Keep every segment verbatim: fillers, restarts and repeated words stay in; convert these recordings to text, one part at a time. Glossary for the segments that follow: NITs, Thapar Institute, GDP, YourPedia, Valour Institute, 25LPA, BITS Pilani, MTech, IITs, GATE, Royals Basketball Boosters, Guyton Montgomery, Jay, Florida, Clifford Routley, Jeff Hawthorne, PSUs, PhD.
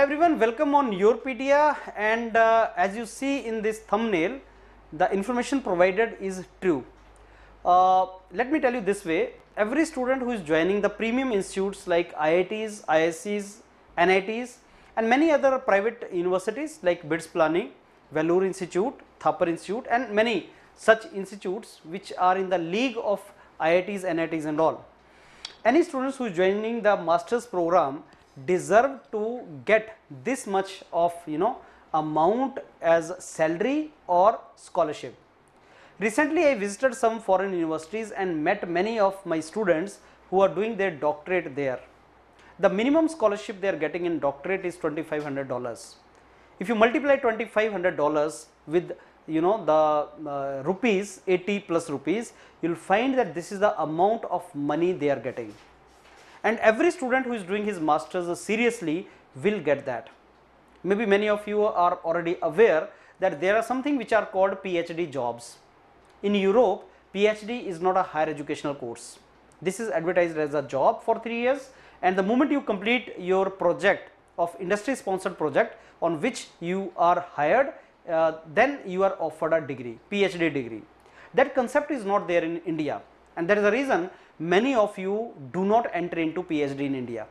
Hi everyone, welcome on YourPedia, and uh, as you see in this thumbnail, the information provided is true. Uh, let me tell you this way, every student who is joining the premium institutes like I I Ts, I I Scs, N I Ts and many other private universities like BITS Pilani, Valour Institute, Thapar Institute and many such institutes which are in the league of I I Ts, N I Ts and all. Any students who is joining the master's program deserve to get this much of you know amount as salary or scholarship. Recently I visited some foreign universities and met many of my students who are doing their doctorate there. The minimum scholarship they are getting in doctorate is twenty-five hundred dollars. If you multiply twenty-five hundred dollars with you know the uh, rupees, eighty plus rupees, you will find that this is the amount of money they are getting. And every student who is doing his masters seriously will get that. Maybe many of you are already aware that there are something which are called PhD jobs. In Europe, PhD is not a higher educational course. This is advertised as a job for three years, and the moment you complete your project of industry sponsored project on which you are hired, uh, then you are offered a degree, PhD degree. That concept is not there in India, and that is the reason many of you do not enter into PhD in India.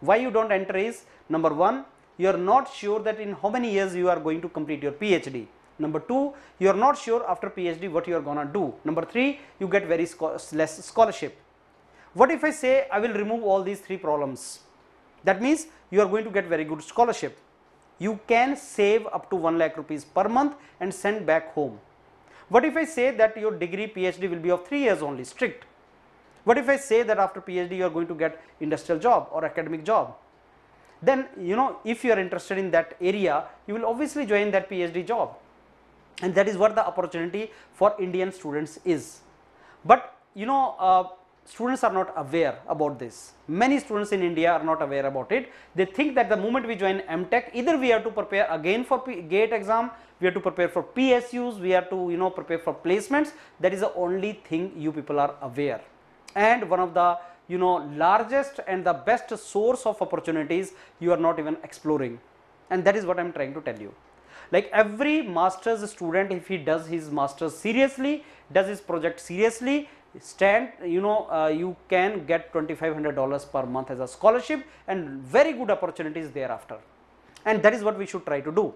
Why you don't enter is, number one, you are not sure that in how many years you are going to complete your PhD. Number two, you are not sure after PhD what you are gonna do. Number three, you get very scho- less scholarship. What if I say I will remove all these three problems? That means you are going to get very good scholarship. You can save up to one lakh rupees per month and send back home. What if I say that your degree PhD will be of three years only, strict? What if I say that after PhD you are going to get industrial job or academic job? Then you know, if you are interested in that area, you will obviously join that PhD job, and that is what the opportunity for Indian students is. But you know, uh, students are not aware about this. Many students in India are not aware about it. They think that the moment we join M Tech, either we have to prepare again for GATE exam, we have to prepare for P S Us, we have to you know prepare for placements. That is the only thing you people are aware. And one of the you know largest and the best source of opportunities you are not even exploring, and that is what I am trying to tell you. Like every master's student, if he does his master's seriously, does his project seriously, stand you know uh, you can get twenty-five hundred dollars per month as a scholarship and very good opportunities thereafter, and that is what we should try to do.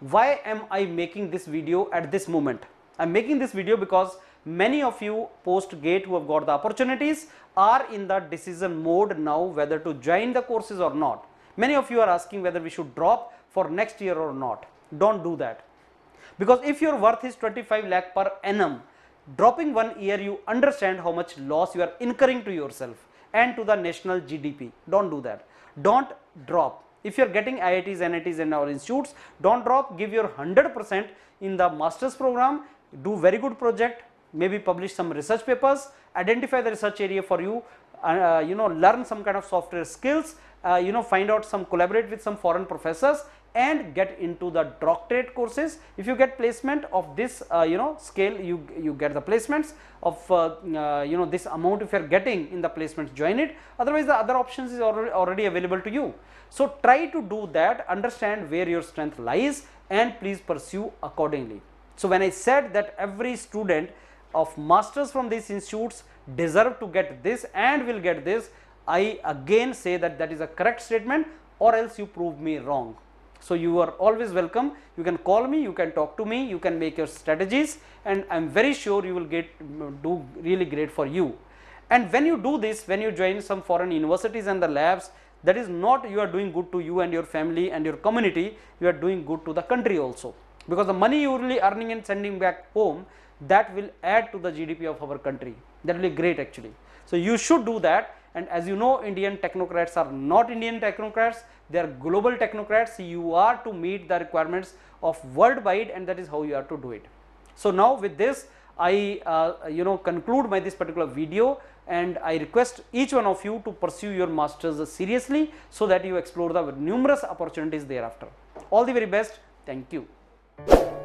Why am I making this video at this moment? I am making this video because many of you post-GATE who have got the opportunities are in the decision mode now whether to join the courses or not. Many of you are asking whether we should drop for next year or not. Don't do that, because if your worth is twenty-five lakh per annum, dropping one year, you understand how much loss you are incurring to yourself and to the national G D P. Don't do that. Don't drop. If you are getting I I Ts, N I Ts and our institutes, don't drop. Give your one hundred percent in the master's program. Do very good project. Maybe publish some research papers, identify the research area for you, uh, you know, learn some kind of software skills, uh, you know, find out some, collaborate with some foreign professors and get into the doctorate courses. If you get placement of this, uh, you know, scale, you, you get the placements of, uh, uh, you know, this amount. If you are getting in the placements, join it. Otherwise, the other options is already, already available to you. So try to do that, understand where your strength lies and please pursue accordingly. So when I said that every student of masters from these institutes deserve to get this and will get this, I again say that that is a correct statement, or else you prove me wrong. So you are always welcome. You can call me, you can talk to me, you can make your strategies, and I am very sure you will get do really great for you. And when you do this, when you join some foreign universities and the labs, that is not you are doing good to you and your family and your community, you are doing good to the country also, because the money you are really earning and sending back home, that will add to the G D P of our country. That will be great actually. So you should do that, and as you know, Indian technocrats are not Indian technocrats, they are global technocrats. You are to meet the requirements of worldwide, and that is how you are to do it. So now with this, I uh, you know conclude my this particular video, and I request each one of you to pursue your masters seriously so that you explore the numerous opportunities thereafter. All the very best. Thank you.